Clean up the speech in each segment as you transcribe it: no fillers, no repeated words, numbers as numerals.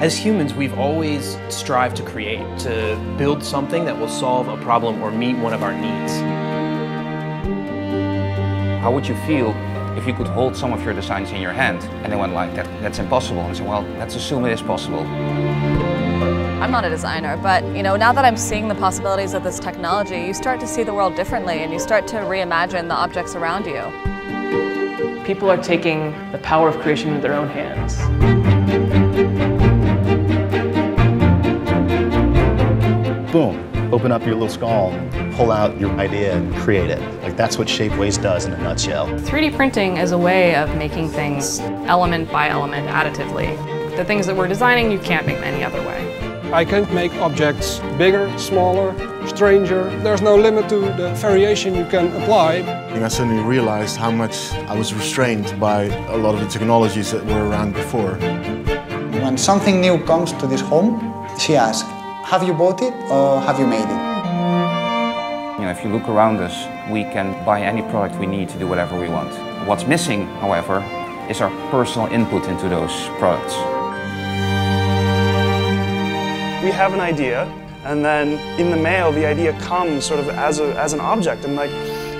As humans, we've always strived to create, to build something that will solve a problem or meet one of our needs. How would you feel if you could hold some of your designs in your hand and they went like, that's impossible? And I said, well, let's assume it is possible. I'm not a designer, but you know, now that I'm seeing the possibilities of this technology, you start to see the world differently and you start to reimagine the objects around you. People are taking the power of creation into their own hands. Boom, open up your little skull, pull out your idea and create it. Like, that's what Shapeways does in a nutshell. 3D printing is a way of making things element by element, additively. The things that we're designing, you can't make any other way. I can make objects bigger, smaller, stranger. There's no limit to the variation you can apply. I suddenly realized how much I was restrained by a lot of the technologies that were around before. When something new comes to this home, she asks, have you bought it or have you made it? You know, if you look around us, we can buy any product we need to do whatever we want. What's missing, however, is our personal input into those products. We have an idea, and then in the mail the idea comes sort of as an object, and like,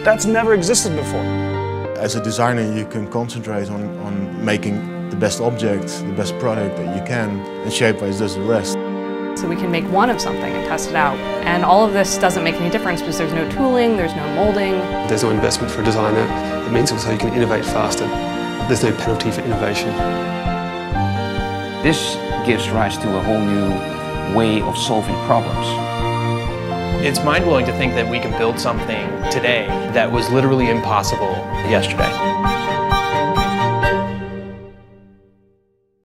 that's never existed before. As a designer, you can concentrate on making the best object, the best product that you can, and Shapeways does the rest. So we can make one of something and test it out. And all of this doesn't make any difference because there's no tooling, there's no molding. There's no investment for a designer. It means also you can innovate faster. There's no penalty for innovation. This gives rise to a whole new way of solving problems. It's mind-blowing to think that we can build something today that was literally impossible yesterday.